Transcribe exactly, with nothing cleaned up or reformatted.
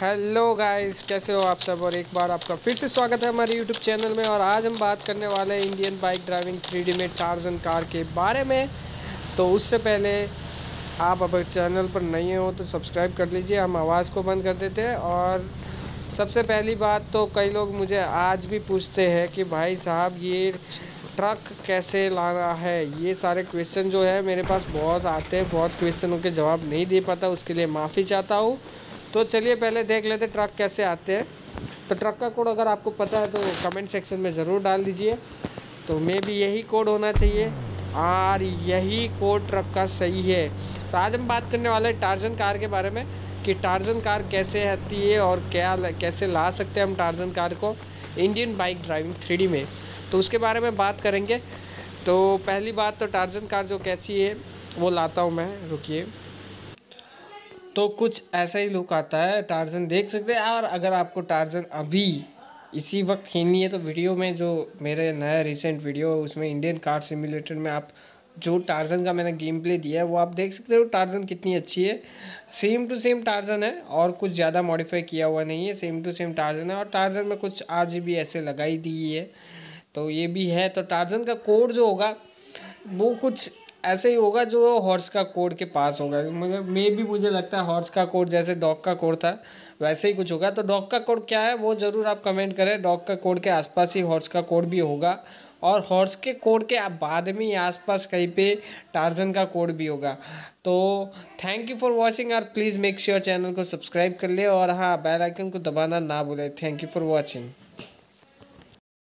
Hello guys, कैसे हो आप सब। और एक बार आपका फिर से स्वागत है हमारे यूट्यूब चैनल में। और आज हम बात करने वाले हैं Indian bike driving three D में टार्जन कार के बारे में। तो उससे पहले आप अगर चैनल पर नए हो तो सब्सक्राइब कर लीजिए। हम आवाज़ को बंद कर देते हैं। और सबसे पहली बात तो कई लोग मुझे आज भी पूछते हैं कि भाई साहब ये ट्रक कैसे लाना है। ये सारे क्वेश्चन जो है मेरे पास बहुत आते हैं, बहुत क्वेश्चनों के जवाब नहीं दे पाता, उसके लिए माफ़ी चाहता हूँ। तो चलिए पहले देख लेते ट्रक कैसे आते हैं। तो ट्रक का कोड अगर आपको पता है तो कमेंट सेक्शन में ज़रूर डाल दीजिए। तो मे भी यही कोड होना चाहिए और यही कोड ट्रक का सही है। तो आज हम बात करने वाले हैं टार्जन कार के बारे में कि टार्जन कार कैसे आती है और क्या कैसे ला सकते हैं हम टार्जन कार को Indian bike driving three D में। तो उसके बारे में बात करेंगे। तो पहली बात तो टार्जन कार जो कैसी है वो लाता हूँ मैं, रुकिए। तो कुछ ऐसा ही लुक आता है टार्जन, देख सकते हैं। और अगर आपको टार्जन अभी इसी वक्त खेलनी है तो वीडियो में जो मेरे नया रिसेंट वीडियो है उसमें इंडियन कार सिमुलेटर में आप जो टार्जन का मैंने गेम प्ले दिया है वो आप देख सकते हो। टार्जन कितनी अच्छी है, सेम टू सेम टार्जन है और कुछ ज़्यादा मॉडिफाई किया हुआ नहीं है, सेम टू सेम टार्जन है। और टार्जन में कुछ आरजी भी ऐसे लगाई दी है तो ये भी है। तो टार्जन का कोड जो होगा वो कुछ ऐसे ही होगा जो हॉर्स का कोड के पास होगा। मगर मे भी मुझे लगता है हॉर्स का कोड जैसे डॉग का कोड था वैसे ही कुछ होगा। तो डॉग का कोड क्या है वो ज़रूर आप कमेंट करें। डॉग का कोड के आसपास ही हॉर्स का कोड भी होगा और हॉर्स के कोड के बाद में ही आसपास कहीं पे टार्जन का कोड भी होगा। तो थैंक यू फॉर वॉचिंग और प्लीज़ मेक श्योर चैनल को सब्सक्राइब कर ले। और हाँ, बेल आइकन को दबाना ना भूलें। Thank you for watching.